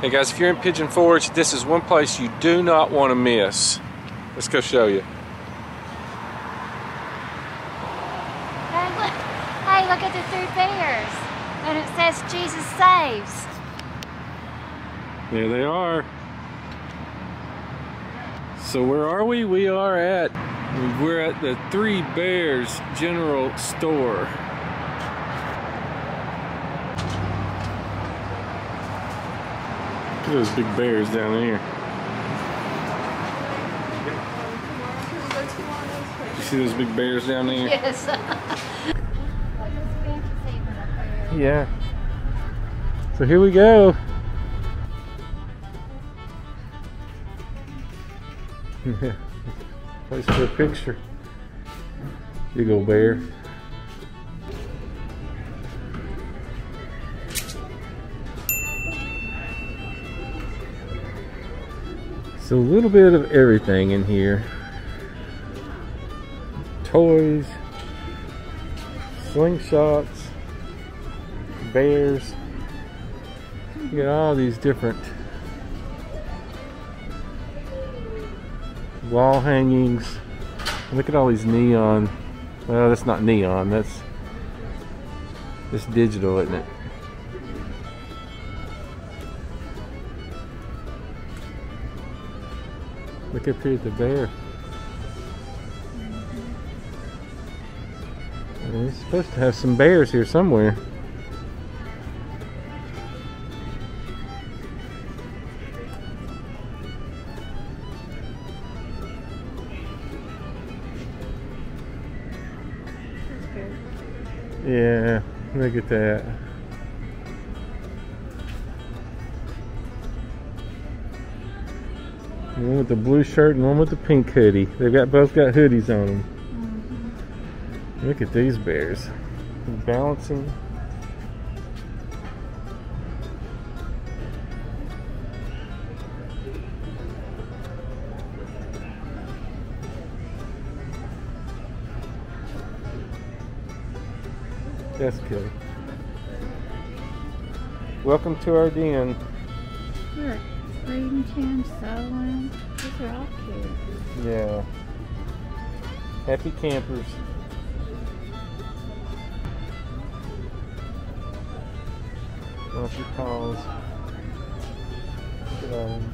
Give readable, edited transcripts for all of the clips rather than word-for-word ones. Hey guys, if you're in Pigeon Forge, this is one place you do not want to miss. Let's go show you. Hey, look at the Three Bears. And it says Jesus saves. There they are. So where are we? We're at the Three Bears General Store. Look at those big bears down here. You see those big bears down there? Yes. Yeah. So here we go. Place for a picture. Big old bear. So a little bit of everything in here. Toys, slingshots, bears. You got all these different wall hangings. Look at all these neon. Well, that's not neon, that's digital, isn't it? Look up here at the bear. It's supposed to have some bears here somewhere. Yeah, look at that. One with the blue shirt and one with the pink hoodie. They've both got hoodies on them. Mm-hmm. Look at these bears. Balancing. That's good. Welcome to our den. Sure. Reading Jim, sewing. These are all cute. Yeah. Happy campers. Lumpy paws. Look at all them.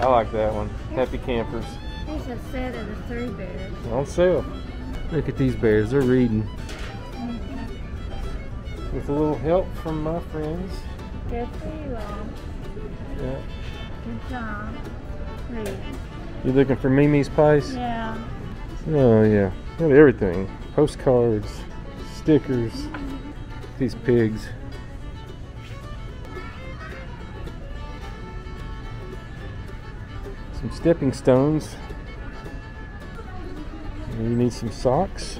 I like that one. Happy campers. Here's a set of the Three Bears. On sale. Look at these bears. They're reading. With a little help from my friends. Good for you all. Yeah. Good job. Read. You looking for Mimi's pies? Yeah. Oh yeah. Got everything. Postcards, stickers, these pigs. Some stepping stones. You need some socks.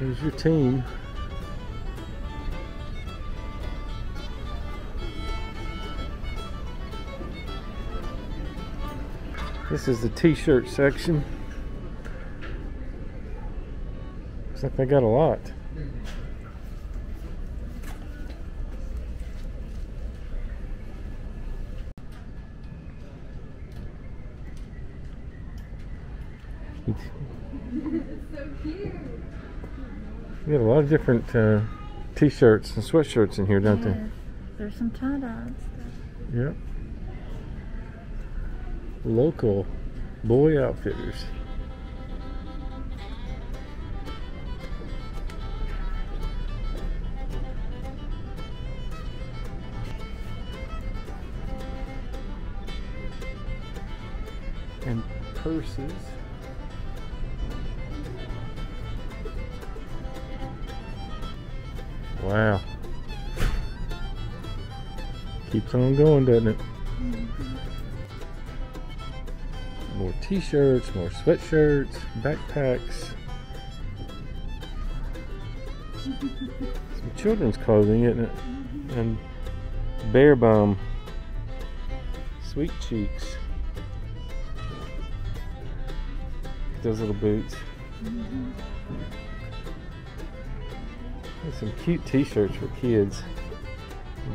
There's your team. This is the t-shirt section. Looks like they got a lot. It's so cute. We got a lot of different t-shirts and sweatshirts in here, don't they? Yes. There's some tie-dye stuff. Yep. Local boy outfitters. And purses. Wow. Keeps on going, doesn't it? Mm-hmm. More t-shirts, more sweatshirts, backpacks. Some children's clothing, isn't it? Mm-hmm. And Bear Bomb. Sweet Cheeks. those little boots. Mm-hmm. There's some cute t-shirts for kids.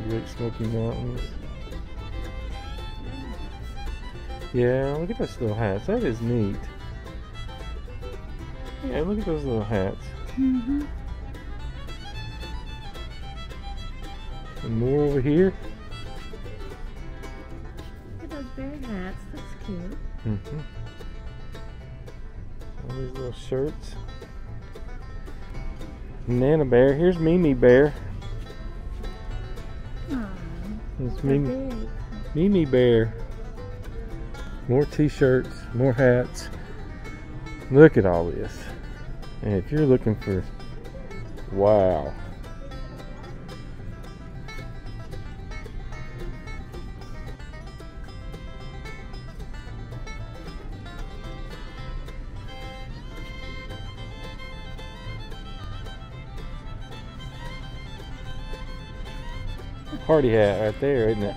Great Smoky Mountains. Yeah, look at those little hats. That is neat. Yeah, look at those little hats. Mm-hmm. And more over here. Look at those bear hats. That's cute. Mm-hmm. All these little shirts. Nana Bear. Here's Mimi Bear. Aww, it's Mimi. Mimi Bear. More t-shirts, more hats. Look at all this. And if you're looking for, wow. Party hat right there, isn't it?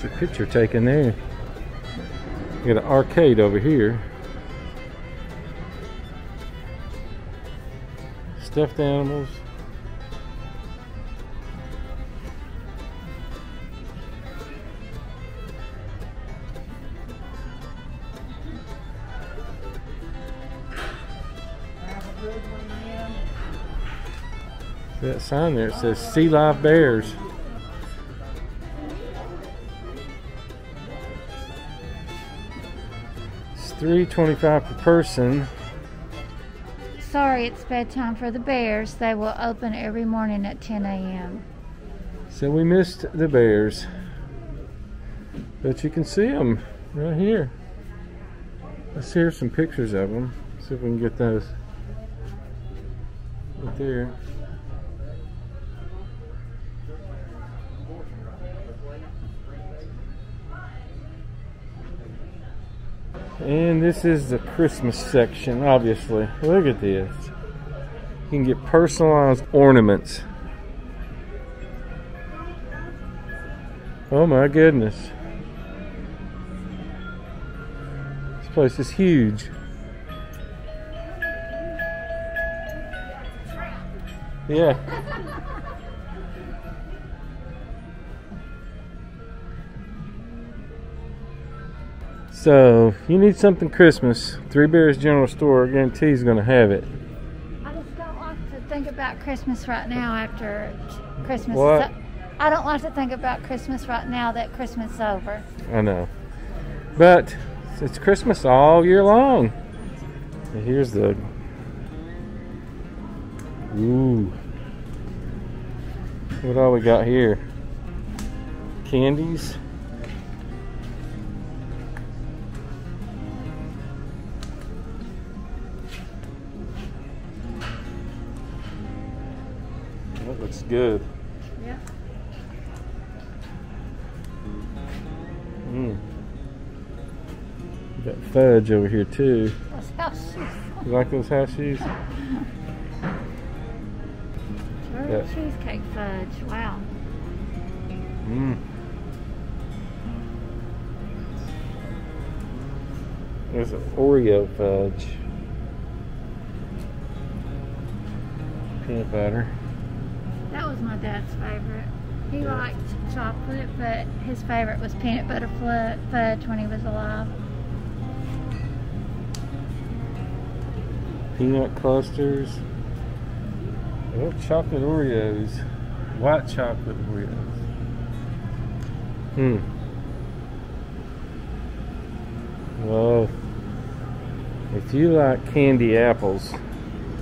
Get your picture taken there. You got an arcade over here. Stuffed animals. That sign there, it says Sea Live Bears. It's $3.25 per person. Sorry, it's bedtime for the bears. They will open every morning at 10 a.m. So we missed the bears. But you can see them right here. Let's hear some pictures of them. See if we can get those right there. And this is the Christmas section, obviously. Look at this. You can get personalized ornaments. Oh my goodness. This place is huge. Yeah. So, if you need something Christmas, Three Bears General Store, I guarantee is going to have it. I just don't like to think about Christmas right now after Christmas. What? I don't like to think about Christmas right now that Christmas is over. I know. But, it's Christmas all year long. And here's the... Ooh. What all we got here? Candies. That looks good. Yeah. Mm. Got fudge over here too. Those house shoes. You like those house shoes? That. Cheesecake fudge. Wow. Mm. There's an Oreo fudge. Peanut butter. That was my dad's favorite. He liked chocolate, but his favorite was peanut butter fudge when he was alive. Peanut clusters. Oh, chocolate Oreos. White chocolate Oreos. Hmm. Whoa. If you like candy apples,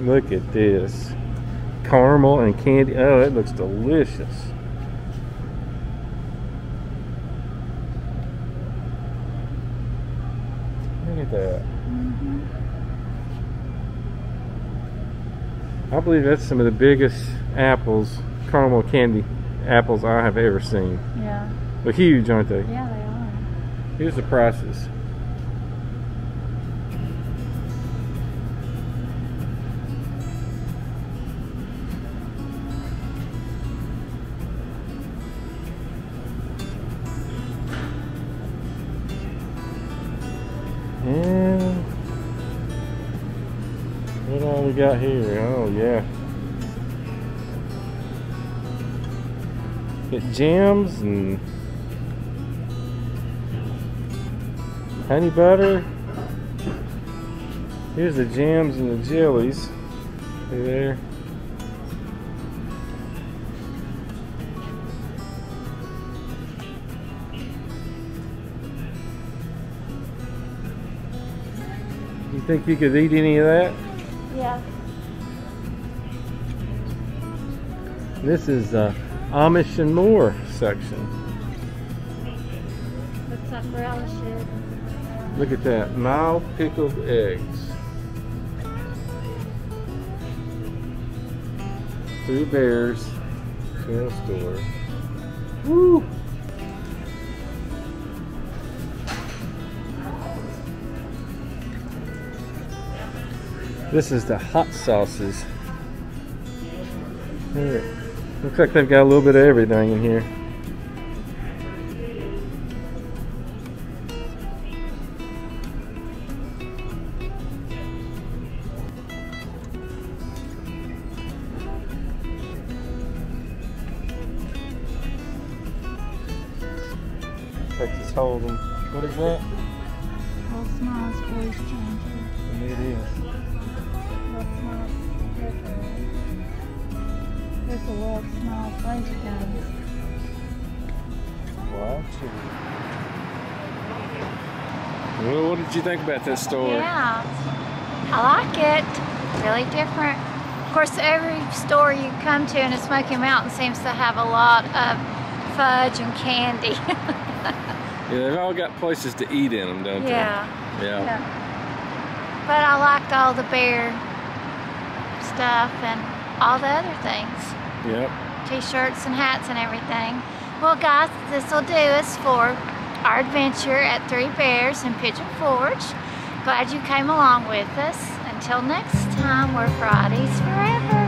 look at this. Caramel and candy. Oh, that looks delicious. Look at that. Mm-hmm. I believe that's some of the biggest apples, caramel candy apples I have ever seen. Yeah. They're huge, aren't they? Yeah, they are. Here's the prices. And what all we got here? Oh yeah, got jams and honey butter. Here's the jams and the jellies. See there. You think you could eat any of that? Yeah. This is the Amish and More section. Looks like relishes. Look at that, mild pickled eggs. Three Bears General Store. Woo! This is the hot sauces. Right. Looks like they've got a little bit of everything in here. Texas Hold'em. What is that? All smiles, voice changing. It is. There's a little small place guys. Wow. Well, what did you think about this store? Yeah, I like it. It's really different. Of course, every store you come to in the Smoky Mountains seems to have a lot of fudge and candy. Yeah, they've all got places to eat in them, don't they? Yeah. Yeah. But I liked all the bear stuff and all the other things. Yep. T-shirts and hats and everything. Well guys, this will do us for our adventure at Three Bears and Pigeon Forge. Glad you came along with us. Until next time, we're Fridays Forever.